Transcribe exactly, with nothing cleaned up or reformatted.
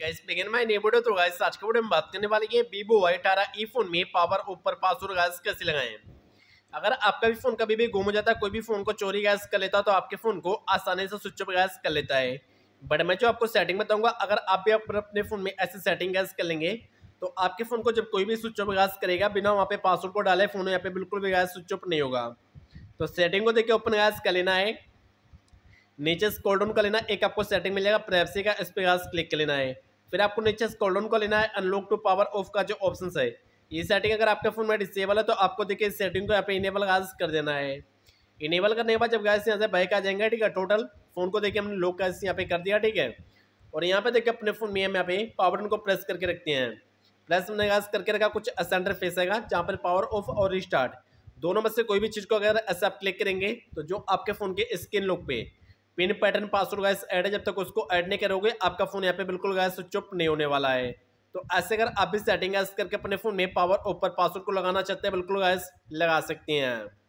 Guys begin my new video. तो guys आज के वीडियो में बात करने वाले हैं वीवो वाई अठारह ई फोन में पावर ऑफ पर पासवर्ड गाइस कैसे लगाएं। अगर आपका भी फोन कभी भी गुम हो जाता है, कोई भी फोन को चोरी गाइस कर लेता है तो आपके फोन को आसानी से स्विच ऑफ गाइस कर लेता है। बट मैं जो आपको सेटिंग बताऊंगा, अगर आप भी अपने फोन में ऐसे सेटिंग गाइस कर लेंगे तो आपके फोन को जब कोई भी स्विच ऑफ गाइस करेगा बिना वहाँ पे पासवर्ड को डाले फोन यहाँ पे बिल्कुल भी गाइस स्विच ऑफ नहीं होगा। तो सेटिंग को देखिए ओपन गाइस कर लेना है, नीचे स्क्रॉल डाउन कर लेना, एक आपको सेटिंग मिलेगा प्राइवेसी का, इस पे गाइस क्लिक कर लेना है। फिर आपको नीचे स्क्रॉल डाउन कर लेना है, अनलॉक टू पावर ऑफ का जो ऑप्शन है ये सेटिंग अगर आपके फोन में डिसेबल है तो आपको देखिए इस सेटिंग को यहाँ पे इनेबल गाइस कर देना है। इनेबल करने के बाद जब गाइस यहाँ से बैक आ जाएंगे, ठीक है, टोटल फोन को देखिए हमने लॉक गाइस यहाँ पे कर दिया, ठीक है। और यहाँ पे देखिए अपने फोन में हम यहाँ पे पावर बटन को प्रेस करके रखते हैं, प्रेस मैंने गाइस करके रखा, कुछ सेंटर फेस आएगा जहाँ पर पावर ऑफ और रिस्टार्ट दोनों में से कोई भी चीज़ को अगर ऐसे आप क्लिक करेंगे तो जो आपके फोन के स्क्रीन लॉक पे pin pattern password guys add है, जब तक उसको ऐड नहीं करोगे आपका फोन यहाँ पे बिल्कुल गाइस स्विच ऑफ नहीं होने वाला है। तो ऐसे अगर आप भी सेटिंग गाइस करके अपने फोन में पावर ऑफ पर पासवर्ड को लगाना चाहते हैं बिल्कुल गाइस लगा सकते हैं।